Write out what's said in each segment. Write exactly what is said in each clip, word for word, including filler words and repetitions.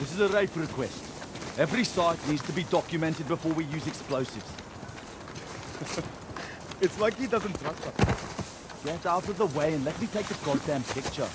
This is a rape request. Every site needs to be documented before we use explosives. It's like he doesn't trust us. Get out of the way and let me take the goddamn picture.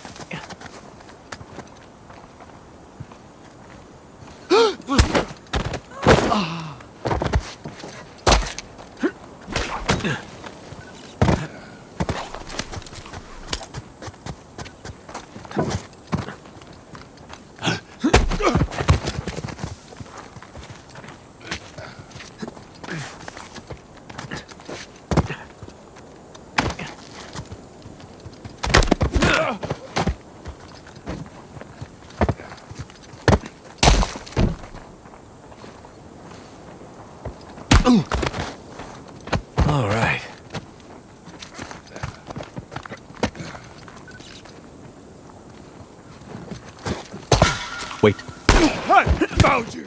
Wait. I found you!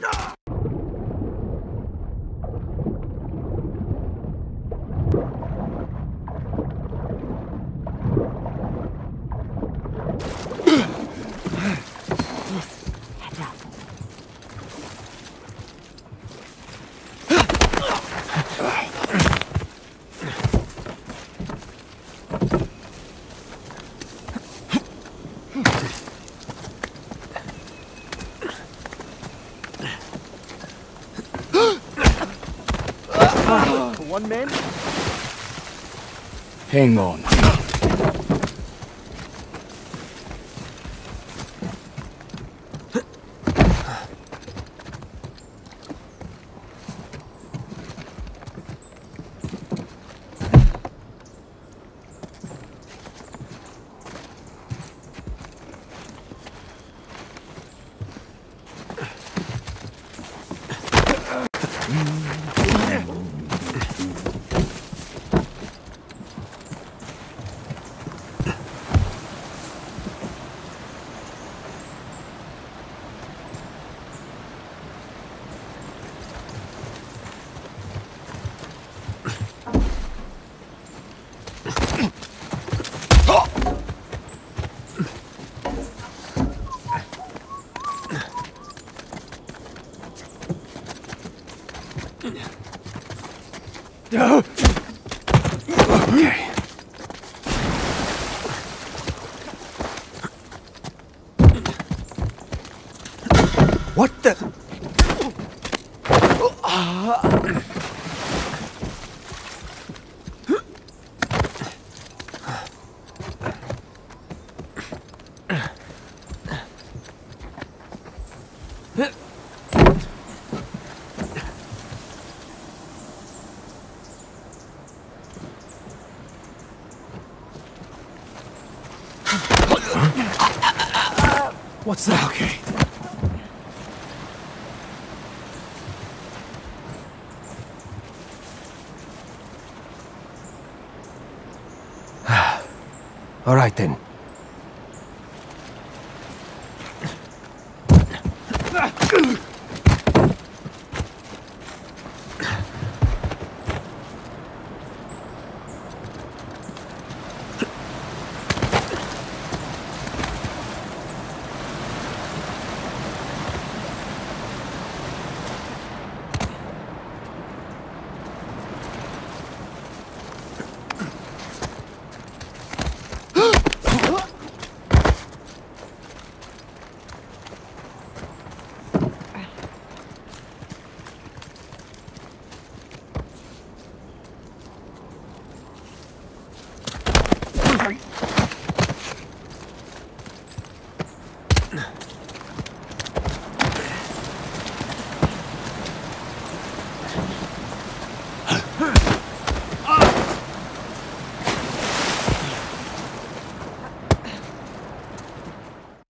One man? Hang on. No! Okay. What the? What's that? Okay. All right then. No.